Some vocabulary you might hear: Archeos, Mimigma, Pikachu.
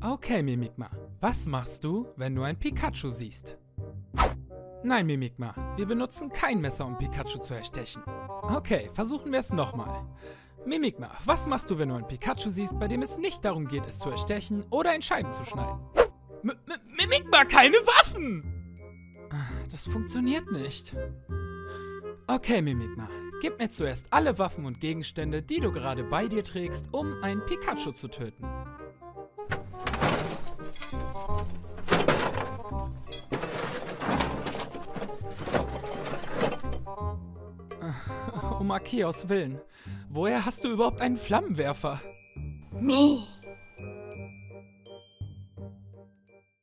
Okay, Mimigma, was machst du, wenn du ein Pikachu siehst? Nein, Mimigma, wir benutzen kein Messer, um Pikachu zu erstechen. Okay, versuchen wir es nochmal. Mimigma, was machst du, wenn du ein Pikachu siehst, bei dem es nicht darum geht, es zu erstechen oder in Scheiben zu schneiden? Mimigma, keine Waffen! Das funktioniert nicht. Okay, Mimigma, gib mir zuerst alle Waffen und Gegenstände, die du gerade bei dir trägst, um einen Pikachu zu töten. Um Archeos Willen, woher hast du überhaupt einen Flammenwerfer? Nee.